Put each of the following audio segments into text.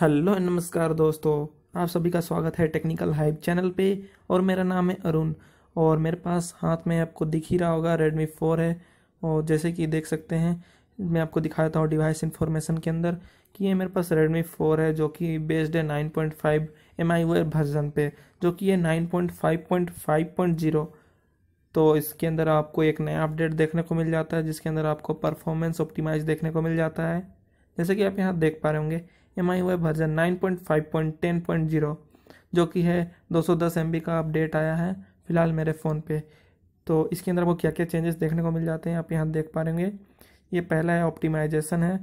Hello नमस्कार दोस्तों, आप सभी का स्वागत है टेक्निकल हाइप चैनल पे। और मेरा नाम है अरुण और मेरे पास हाथ में आपको दिख ही रहा होगा Redmi 4 है। और जैसे कि देख सकते हैं, मैं आपको दिखाता हूँ डिवाइस इन्फॉर्मेशन के अंदर कि ये मेरे पास Redmi 4 है जो कि बेस्ड है 9.5 MIUI वर्जन पे, जो कि ये 9.5.5.0। तो इसके अंदर आपको एक नया अपडेट देखने को मिल जाता है जिसके अंदर आपको परफॉर्मेंस ऑप्टिमाइज देखने को मिल जाता है। जैसे कि आप यहाँ देख पा रहे होंगे MIUI वर्जन 9.5.10.0 जो कि है 210 MB का अपडेट आया है फ़िलहाल मेरे फ़ोन पे। तो इसके अंदर वो क्या क्या चेंजेस देखने को मिल जाते हैं आप यहाँ देख पा रहे होंगे। ये पहला है ऑप्टिमाइजेशन है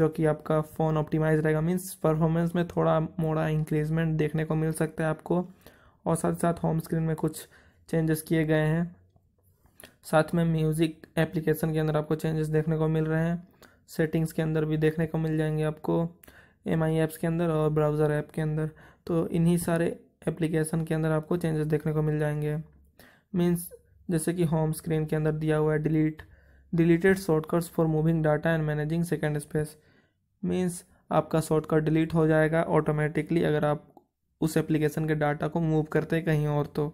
जो कि आपका फ़ोन ऑप्टिमाइज रहेगा, मीन्स परफॉर्मेंस में थोड़ा मोड़ा इंक्रीजमेंट देखने को मिल सकता है आपको। और साथ साथ होम स्क्रीन में कुछ चेंजेस किए गए हैं, साथ में म्यूज़िक एप्लीकेशन के अंदर आपको चेंजेस देखने को मिल रहे हैं। सेटिंग्स के अंदर भी देखने को मिल जाएंगे आपको, MI ऐप्स के अंदर और ब्राउज़र ऐप के अंदर। तो इन्हीं सारे एप्लीकेशन के अंदर आपको चेंजेस देखने को मिल जाएंगे। मीन्स जैसे कि होम स्क्रीन के अंदर दिया हुआ है deleted shortcuts for moving data and managing second space, means आपका शॉर्टकट डिलीट हो जाएगा ऑटोमेटिकली अगर आप उस एप्लीकेशन के डाटा को मूव करते कहीं और। तो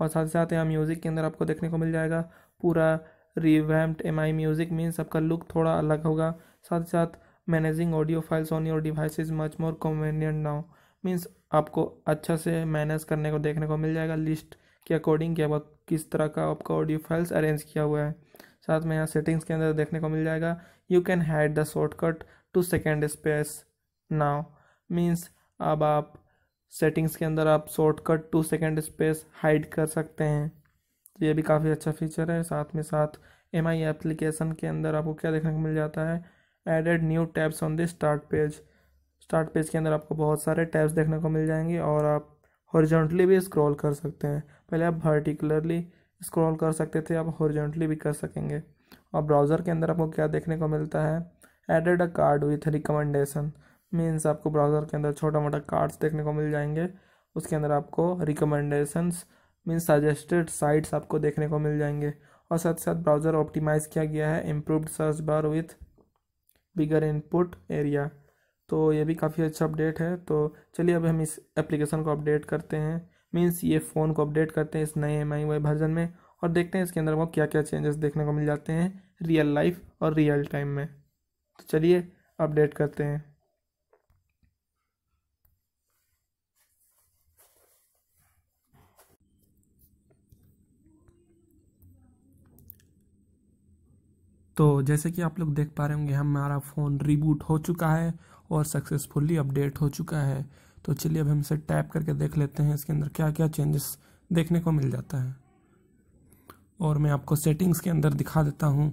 और साथ ही साथ यहाँ म्यूज़िक के अंदर आपको देखने को मिल जाएगा पूरा रिवैम्प्ड MI म्यूज़िक, मीन्स आपका लुक थोड़ा अलग होगा। साथ ही साथ managing audio files on your device is much more convenient now, means आपको अच्छा से मैनेज करने को देखने को मिल जाएगा लिस्ट के अकॉर्डिंग क्या किस तरह का आपका ऑडियो फाइल्स अरेंज किया हुआ है। साथ में यहाँ सेटिंग्स के अंदर देखने को मिल जाएगा you can hide the shortcut to second space now, means अब आप सेटिंग्स के अंदर आप shortcut to second space hide कर सकते हैं। तो ये भी काफ़ी अच्छा फीचर है। साथ में साथ MI एप्लीकेशन के अंदर आपको क्या देखने को मिल जाता है, added new tabs on this start page के अंदर आपको बहुत सारे टैब्स देखने को मिल जाएंगे और आप हॉरिजॉन्टली भी स्क्रॉल कर सकते हैं। पहले आप वर्टिकलरली स्क्रॉल कर सकते थे, आप हॉरिजॉन्टली भी कर सकेंगे। और ब्राउज़र के अंदर आपको क्या देखने को मिलता है, added a card with recommendation, means आपको ब्राउज़र के अंदर छोटा मोटा कार्ड्स देखने को मिल जाएंगे। उसके अंदर आपको रिकमेंडेशंस मीन्स सजेस्टेड साइट्स आपको देखने को मिल जाएंगे। और साथ साथ ब्राउज़र ऑप्टिमाइज़ किया गया है improved search bar with bigger input area. तो ये भी काफ़ी अच्छा अपडेट है। तो चलिए अब हम इस एप्लीकेशन को अपडेट करते हैं, मीन्स ये फ़ोन को अपडेट करते हैं इस नए MIUI वर्जन में और देखते हैं इसके अंदर वो क्या क्या चेंजेस देखने को मिल जाते हैं रियल लाइफ और रियल टाइम में। तो चलिए अपडेट करते हैं। तो जैसे कि आप लोग देख पा रहे होंगे हमारा फ़ोन रिबूट हो चुका है और सक्सेसफुली अपडेट हो चुका है। तो चलिए अब हम इसे टैप करके देख लेते हैं इसके अंदर क्या क्या चेंजेस देखने को मिल जाता है। और मैं आपको सेटिंग्स के अंदर दिखा देता हूं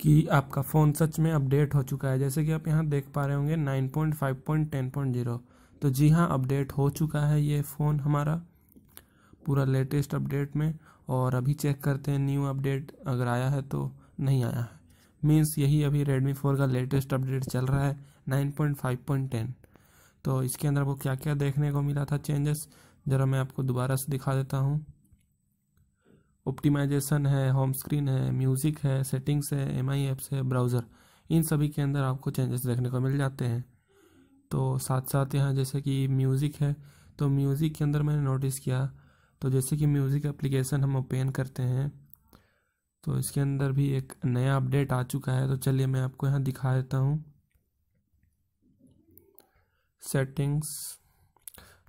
कि आपका फ़ोन सच में अपडेट हो चुका है। जैसे कि आप यहाँ देख पा रहे होंगे 9.5.10.0। तो जी हाँ, अपडेट हो चुका है ये फ़ोन हमारा पूरा लेटेस्ट अपडेट में। और अभी चेक करते हैं न्यू अपडेट अगर आया है, तो नहीं आया है। मीन्स यही अभी Redmi 4 का लेटेस्ट अपडेट चल रहा है 9.5.10। तो इसके अंदर वो क्या क्या देखने को मिला था चेंजेस, ज़रा मैं आपको दोबारा से दिखा देता हूँ। ऑप्टिमाइजेशन है, होम स्क्रीन है, म्यूज़िक है, सेटिंग्स है, MI ऐप्स है, ब्राउज़र, इन सभी के अंदर आपको चेंजेस देखने को मिल जाते हैं। तो साथ साथ यहाँ जैसे कि म्यूज़िक है, तो म्यूज़िक के अंदर मैंने नोटिस किया, तो जैसे कि म्यूज़िक एप्लीकेशन हम ओपन करते हैं तो इसके अंदर भी एक नया अपडेट आ चुका है। तो चलिए मैं आपको यहाँ दिखा देता हूँ सेटिंग्स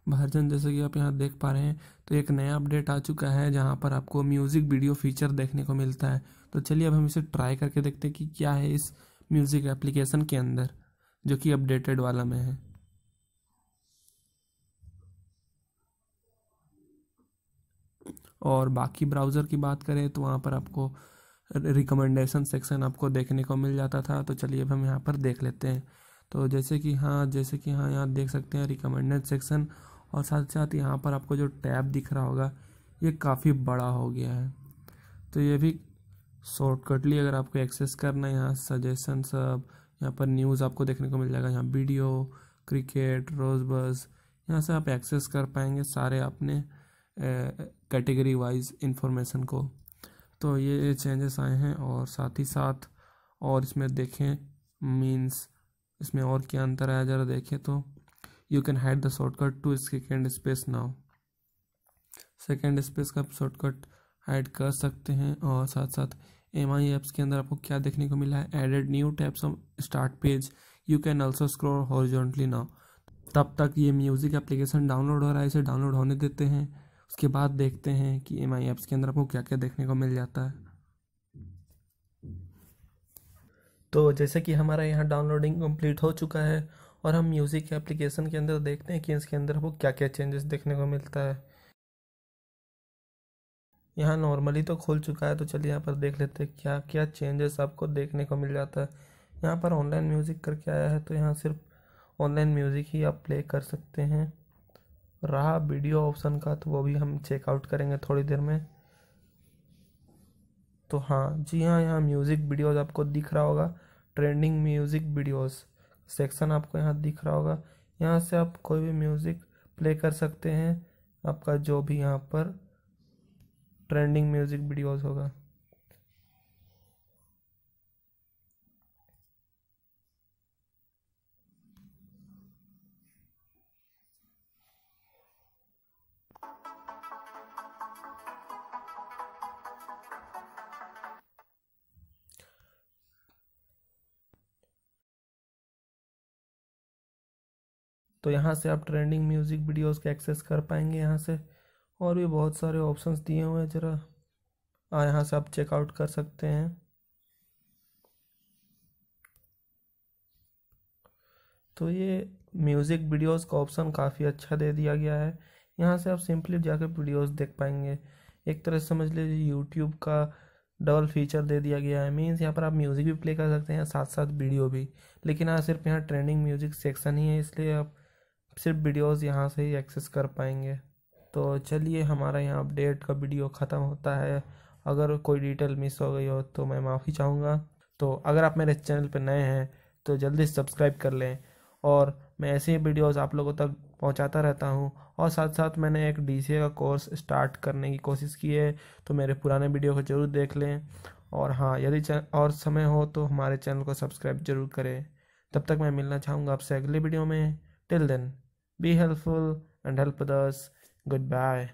वर्जन। जैसे कि आप यहाँ देख पा रहे हैं तो एक नया अपडेट आ चुका है जहाँ पर आपको म्यूज़िक वीडियो फीचर देखने को मिलता है। तो चलिए अब हम इसे ट्राई करके देखते हैं कि क्या है इस म्यूज़िक एप्लीकेशन के अंदर जो कि अपडेटेड वाला में है। और बाकी ब्राउज़र की बात करें तो वहाँ पर आपको रिकमेंडेशन सेक्शन आपको देखने को मिल जाता था। तो चलिए अब हम यहाँ पर देख लेते हैं। तो जैसे कि हाँ यहाँ देख सकते हैं रिकमेंडेड सेक्शन। और साथ साथ यहाँ पर आपको जो टैब दिख रहा होगा ये काफ़ी बड़ा हो गया है। तो ये भी शॉर्टकटली अगर आपको एक्सेस करना है, यहाँ सजेशन सब, यहाँ पर न्यूज़ आपको देखने को मिल जाएगा, यहाँ वीडियो, क्रिकेट, रोजबस, यहाँ से आप एक्सेस कर पाएंगे सारे अपने कैटेगरी वाइज इंफॉर्मेशन को। तो ये चेंजेस आए हैं। और साथ ही साथ और इसमें देखें मीन्स इसमें और क्या अंतर आया ज़रा देखें तो you can hide the shortcut to second space now। Second space का आप शॉर्टकट ऐड कर सकते हैं। और साथ साथ MIUI ऐप्स के अंदर आपको क्या देखने को मिला है, added new tabs on start page, you can also scroll horizontally now. तब तक ये म्यूज़िक एप्लीकेशन डाउनलोड हो रहा है, इसे डाउनलोड होने देते हैं, उसके बाद देखते हैं कि MIUI ऐप्स के अंदर आपको क्या क्या देखने को मिल जाता है। तो जैसे कि हमारा यहाँ डाउनलोडिंग कंप्लीट हो चुका है और हम म्यूज़िक एप्लीकेशन के अंदर देखते हैं कि इसके अंदर आपको क्या क्या चेंजेस देखने को मिलता है। यहाँ नॉर्मली तो खुल चुका है, तो चलिए यहाँ पर देख लेते हैं क्या क्या चेंजेस आपको देखने को मिल जाता है। यहाँ पर ऑनलाइन म्यूज़िक करके आया है, तो यहाँ सिर्फ ऑनलाइन म्यूज़िक ही आप प्ले कर सकते हैं। रहा वीडियो ऑप्शन का, तो वो भी हम चेकआउट करेंगे थोड़ी देर में। तो हाँ जी हाँ, यहाँ म्यूज़िक वीडियोज़ आपको दिख रहा होगा, ट्रेंडिंग म्यूज़िक वीडियोज़ सेक्शन आपको यहाँ दिख रहा होगा। यहाँ से आप कोई भी म्यूज़िक प्ले कर सकते हैं, आपका जो भी यहाँ पर ट्रेंडिंग म्यूज़िक वीडियोज़ होगा। तो यहाँ से आप ट्रेंडिंग म्यूज़िक वीडियोज़ का एक्सेस कर पाएंगे। यहाँ से और भी बहुत सारे ऑप्शंस दिए हुए हैं, ज़रा यहाँ से आप चेकआउट कर सकते हैं। तो ये म्यूज़िक वीडियोज़ का ऑप्शन काफ़ी अच्छा दे दिया गया है, यहाँ से आप सिंपली जाकर वीडियोज़ देख पाएंगे। एक तरह से समझ लीजिए यूट्यूब का डबल फीचर दे दिया गया है, मीन्स यहाँ पर आप म्यूज़िक भी प्ले कर सकते हैं साथ साथ वीडियो भी। लेकिन यहाँ सिर्फ यहाँ ट्रेंडिंग म्यूज़िक सेक्शन ही है, इसलिए आप सिर्फ वीडियोज़ यहाँ से ही एक्सेस कर पाएंगे। तो चलिए हमारा यहाँ अपडेट का वीडियो ख़त्म होता है, अगर कोई डिटेल मिस हो गई हो तो मैं माफ़ी चाहूँगा। तो अगर आप मेरे चैनल पर नए हैं तो जल्दी सब्सक्राइब कर लें, और मैं ऐसे ही वीडियोस आप लोगों तक पहुँचाता रहता हूँ। और साथ साथ मैंने एक DCA का कोर्स स्टार्ट करने की कोशिश की है, तो मेरे पुराने वीडियो को ज़रूर देख लें। और हाँ, यदि और समय हो तो हमारे चैनल को सब्सक्राइब ज़रूर करें। तब तक मैं मिलना चाहूँगा आपसे अगले वीडियो में। Till then, be helpful and help others. Goodbye.